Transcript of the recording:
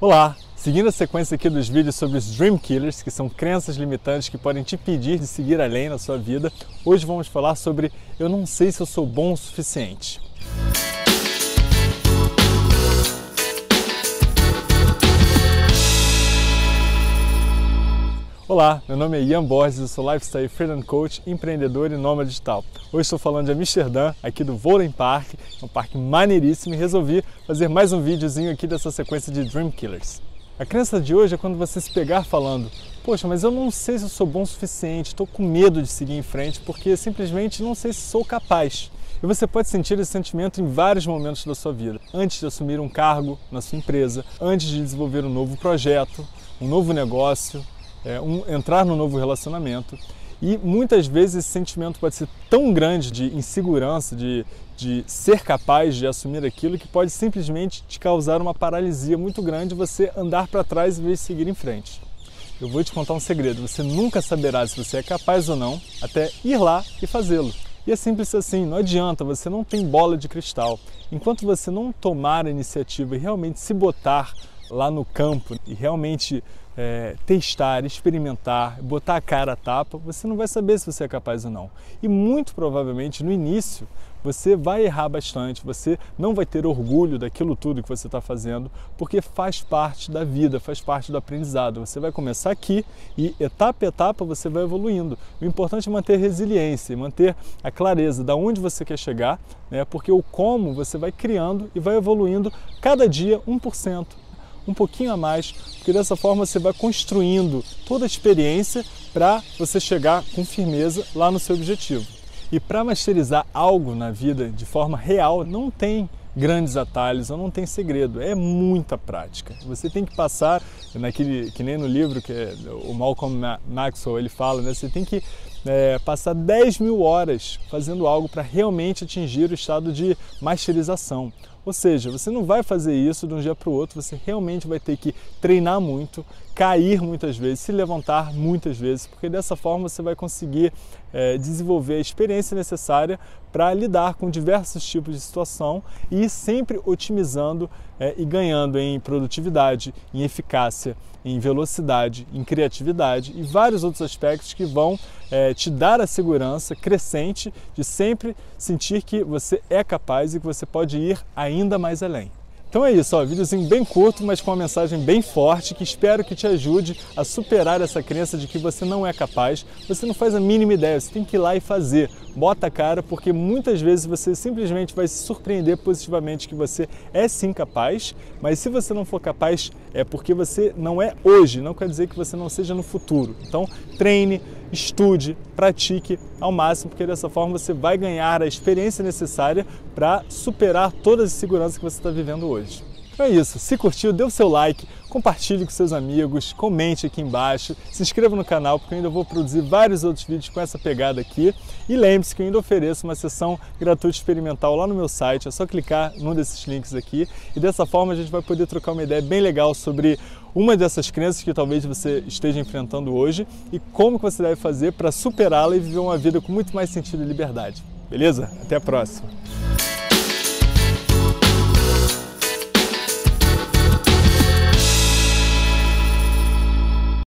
Olá! Seguindo a sequência aqui dos vídeos sobre os Dream Killers, que são crenças limitantes que podem te impedir de seguir além na sua vida, hoje vamos falar sobre eu não sei se eu sou bom o suficiente. Olá, meu nome é Ian Borges, eu sou Lifestyle Freedom Coach, empreendedor e nômade digital. Hoje estou falando de Amsterdã, aqui do Vondelpark, um parque maneiríssimo, e resolvi fazer mais um videozinho aqui dessa sequência de Dream Killers. A crença de hoje é quando você se pegar falando, poxa, mas eu não sei se eu sou bom o suficiente, estou com medo de seguir em frente porque simplesmente não sei se sou capaz. E você pode sentir esse sentimento em vários momentos da sua vida, antes de assumir um cargo na sua empresa, antes de desenvolver um novo projeto, um novo negócio, entrar num novo relacionamento. E muitas vezes esse sentimento pode ser tão grande de insegurança, de ser capaz de assumir aquilo, que pode simplesmente te causar uma paralisia muito grande, você andar para trás em vez de seguir em frente. Eu vou te contar um segredo, você nunca saberá se você é capaz ou não até ir lá e fazê-lo. E é simples assim, não adianta, você não tem bola de cristal. Enquanto você não tomar a iniciativa e realmente se botar lá no campo e realmente testar, experimentar, botar a cara a tapa, você não vai saber se você é capaz ou não. E muito provavelmente no início você vai errar bastante, você não vai ter orgulho daquilo tudo que você está fazendo, porque faz parte da vida, faz parte do aprendizado. Você vai começar aqui e etapa a etapa você vai evoluindo. O importante é manter resiliência, manter a clareza de onde você quer chegar, né? Porque o como você vai criando e vai evoluindo cada dia 1%. Um pouquinho a mais, porque dessa forma você vai construindo toda a experiência para você chegar com firmeza lá no seu objetivo. E para masterizar algo na vida de forma real, não tem grandes atalhos, não tem segredo, é muita prática. Você tem que passar, que nem no livro que o Malcolm Maxwell ele fala, né? Você tem que passar 10 mil horas fazendo algo para realmente atingir o estado de masterização. Ou seja, você não vai fazer isso de um dia para o outro, você realmente vai ter que treinar muito, cair muitas vezes, se levantar muitas vezes, porque dessa forma você vai conseguir desenvolver a experiência necessária para lidar com diversos tipos de situação e sempre otimizando e ganhando em produtividade, em eficácia, em velocidade, em criatividade e vários outros aspectos que vão te dar a segurança crescente de sempre sentir que você é capaz e que você pode ir ainda mais além. Então é isso, ó, videozinho bem curto, mas com uma mensagem bem forte que espero que te ajude a superar essa crença de que você não é capaz, você não faz a mínima ideia, você tem que ir lá e fazer. Bota a cara, porque muitas vezes você simplesmente vai se surpreender positivamente que você é sim capaz, mas se você não for capaz é porque você não é hoje, não quer dizer que você não seja no futuro. Então treine, estude, pratique ao máximo, porque dessa forma você vai ganhar a experiência necessária para superar todas as inseguranças que você está vivendo hoje. Então é isso, se curtiu, dê o seu like, compartilhe com seus amigos, comente aqui embaixo, se inscreva no canal porque eu ainda vou produzir vários outros vídeos com essa pegada aqui e lembre-se que eu ainda ofereço uma sessão gratuita experimental lá no meu site, é só clicar num desses links aqui e dessa forma a gente vai poder trocar uma ideia bem legal sobre uma dessas crenças que talvez você esteja enfrentando hoje e como que você deve fazer para superá-la e viver uma vida com muito mais sentido e liberdade. Beleza? Até a próxima!